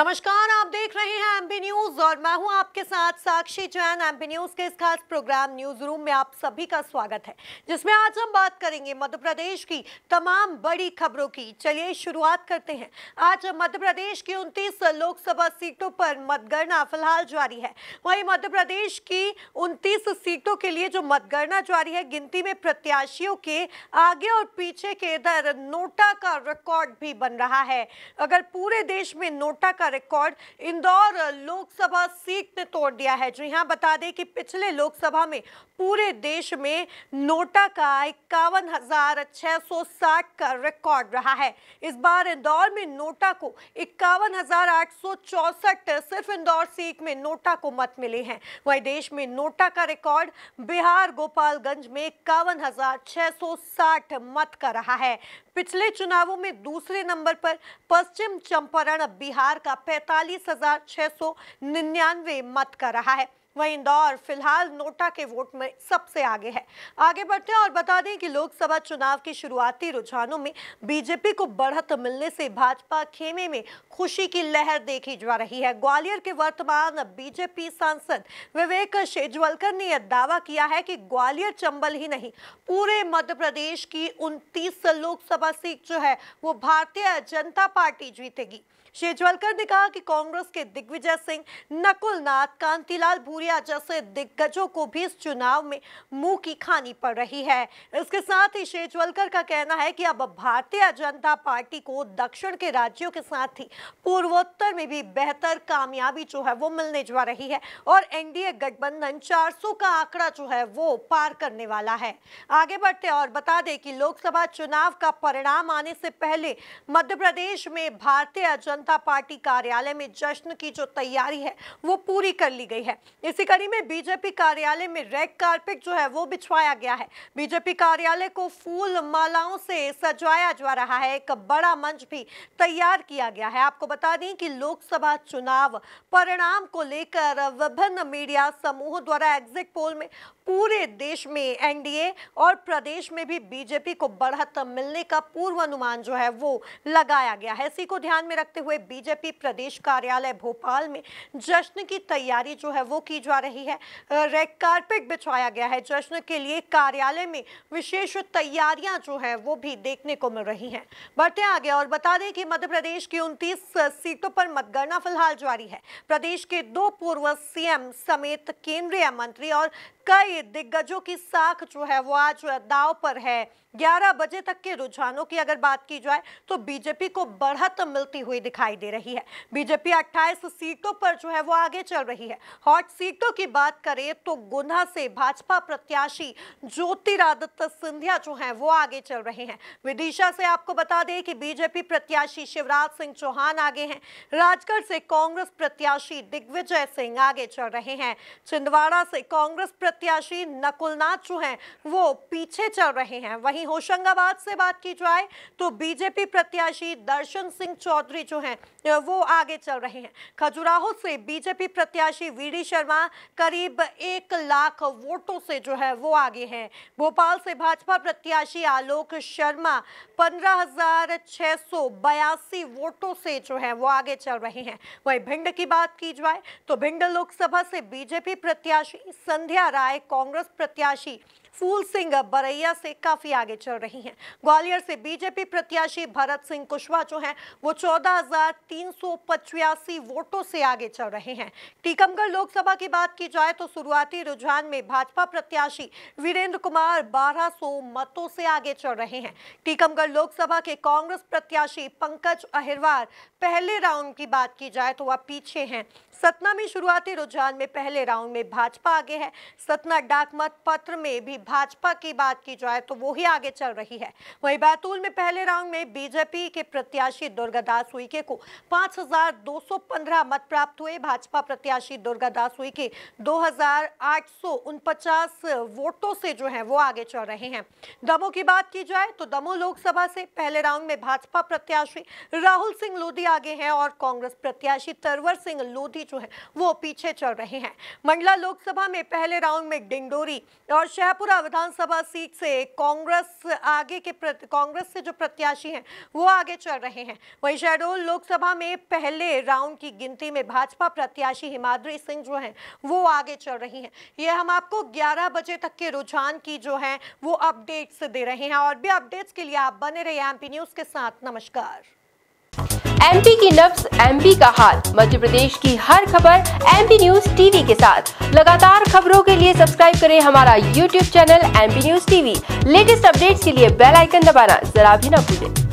नमस्कार, आप देख रहे हैं एमपी न्यूज और मैं हूं आपके साथ साक्षी जैन। एमपी न्यूज के इस खास प्रोग्राम न्यूज रूम में आप सभी का स्वागत है, जिसमें आज हम बात करेंगे मध्य प्रदेश की तमाम बड़ी खबरों की। चलिए शुरुआत करते हैं। आज मध्य प्रदेश की 29 लोकसभा सीटों पर मतगणना फिलहाल जारी है। वहीं मध्य प्रदेश की 29 सीटों के लिए जो मतगणना जारी है, गिनती में प्रत्याशियों के आगे और पीछे के दर नोटा का रिकॉर्ड भी बन रहा है। अगर पूरे देश में नोटा का रिकॉर्ड इंदौर लोकसभा सीट ने तोड़ दिया है। जी हां, बता दें कि पिछले लोकसभा में पूरे देश में नोटा का 51,660 का रिकॉर्ड रहा है। इस बार इंदौर में नोटा को 51,864, सिर्फ इंदौर सीट में नोटा को मत मिले हैं। वहीं देश में नोटा का रिकॉर्ड बिहार गोपालगंज में 51,660 मत का रहा है। पिछले चुनावों में दूसरे नंबर पर पश्चिम चंपारण बिहार का 45,699 मत का रहा है। वहीं इंदौर फिलहाल नोटा के वोट में सबसे आगे है। आगे बढ़ते हैं और बता दें कि लोकसभा चुनाव की शुरुआती रुझानों में बीजेपी को बढ़त मिलने से भाजपा खेमे में खुशी की लहर देखी जा रही है। ग्वालियर के वर्तमान बीजेपी सांसद विवेक शेजवलकर ने यह दावा किया है कि ग्वालियर चंबल ही नहीं, पूरे मध्य प्रदेश की 29 लोकसभा सीट जो है वो भारतीय जनता पार्टी जीतेगी। शेजवलकर ने कहा कि कांग्रेस के दिग्विजय सिंह, नकुलनाथ, कांतिलाल भूरिया जैसे दिग्गजों को भी इस चुनाव में मुंह की खानी पड़ रही है। इसके साथ ही शेजवलकर का कहना है कि अब भारतीय जनता पार्टी को दक्षिण के राज्यों के साथ ही पूर्वोत्तर में भी बेहतर कामयाबी जो है वो मिलने जा रही है और एनडीए गठबंधन 400 का आंकड़ा जो है वो पार करने वाला है। आगे बढ़ते और बता दें कि लोकसभा चुनाव का परिणाम आने से पहले मध्य प्रदेश में भारतीय जनता पार्टी कार्यालय में जश्न की जो तैयारी है वो पूरी कर ली गई है। इसी कड़ी में बीजेपी कार्यालय में रेड कार्पेट जो है वो बिछवाया गया है। बीजेपी कार्यालय को फूल मालाओं से सजाया जा रहा है। एक बड़ा मंच भी तैयार किया गया है। आपको बता दें कि लोकसभा चुनाव परिणाम को लेकर विभिन्न मीडिया समूहों द्वारा एग्जिट पोल में पूरे देश में एनडीए और प्रदेश में भी बीजेपी को बढ़त मिलने का पूर्वानुमान जो है वो लगाया गया है। इसी को ध्यान में रखते हुए बीजेपी प्रदेश कार्यालय भोपाल में जश्न की तैयारी जो है वो की जा रही है। रेड कार्पेट बिछाया गया है। जश्न के लिए कार्यालय में विशेष तैयारियां जो है वो भी देखने को मिल रही हैं। बढ़ते आगे और बता दें कि मध्य प्रदेश की 29 सीटों पर मतगणना फिलहाल जारी है। प्रदेश के 2 पूर्व सीएम समेत केंद्रीय मंत्री और कई दिग्गजों की साख जो है वो आज दाव पर है। 11 बजे तक के रुझानों की अगर बात की जाए तो बीजेपी को बढ़त मिलती हुई दिखाई दे रही है। बीजेपी 28 सीटों पर जो है वो आगे चल रही है। हॉट सीटों की बात करें तो गुना से भाजपा प्रत्याशी ज्योतिरादित्य सिंधिया जो हैं वो आगे चल रहे हैं। विदिशा से आपको बता दें कि बीजेपी प्रत्याशी शिवराज सिंह चौहान आगे हैं। राजगढ़ से कांग्रेस प्रत्याशी दिग्विजय सिंह आगे चल रहे हैं। छिंदवाड़ा से कांग्रेस प्रत्याशी नकुलनाथ जो हैं वो पीछे चल रहे हैं। वहीं होशंगाबाद से बात की जाए तो बीजेपी प्रत्याशी दर्शन सिंह चौधरी जो हैं वो आगे चल रहे हैं। खजुराहो से बीजेपी प्रत्याशी V.D. शर्मा करीब 1 लाख वोटों से जो है वो आगे हैं। भोपाल से भाजपा प्रत्याशी आलोक शर्मा 15,682 वोटों से जो है वो आगे चल रहे हैं। वहीं भिंड की बात की जाए तो भिंड लोकसभा से बीजेपी प्रत्याशी संध्या रे कांग्रेस प्रत्याशी फूल सिंह बरैया से काफी आगे चल रही हैं। ग्वालियर से बीजेपी प्रत्याशी भरत सिंह कुशवाह जो हैं वो 14,385 वोटों से आगे चल रहे हैं। टीकमगढ़ लोकसभा की बात की जाए तो शुरुआती रुझान में भाजपा प्रत्याशी वीरेंद्र कुमार 1,200 मतों से आगे चल रहे हैं। टीकमगढ़ लोकसभा के कांग्रेस प्रत्याशी पंकज अहिरवार पहले राउंड की बात की जाए तो वह पीछे हैं। सतना में शुरुआती रुझान में पहले राउंड में भाजपा आगे है। सतना डाक मत पत्र में भी भाजपा की बात की जाए तो वो ही आगे चल रही है। वहीं बैतूल में पहले राउंड में बीजेपी के प्रत्याशी दुर्गा दास उइके को 5,215 मत प्राप्त हुए। भाजपा प्रत्याशी दुर्गा दास उइके 2,849 वोटों से जो है वो आगे चल रहे हैं। दमोह की बात की जाए तो दमोह लोकसभा से पहले राउंड में भाजपा प्रत्याशी राहुल सिंह लोधी आगे हैं और कांग्रेस प्रत्याशी तरवर सिंह लोधी जो है वो पीछे चल रहे हैं। मंडला लोकसभा में पहले राउंड में डिंडोरी और शाहपुरा विधानसभा सीट से कांग्रेस से जो प्रत्याशी हैं वो आगे चल रहे हैं। वहीं शहडोल लोकसभा में पहले राउंड की गिनती में भाजपा प्रत्याशी हिमाद्री सिंह जो हैं वो आगे चल रही हैं। ये हम आपको 11 बजे तक के रुझान की जो है वो अपडेट्स दे रहे हैं और भी अपडेट्स के लिए आप बने रहिए एमपी न्यूज के साथ। नमस्कार। एमपी की नब्ज, एमपी का हाल, मध्य प्रदेश की हर खबर एमपी न्यूज टीवी के साथ। लगातार खबरों के लिए सब्सक्राइब करें हमारा YouTube channel MP news TV. Latest updates के लिए बेल आइकन दबाना जरा भी ना भूलें।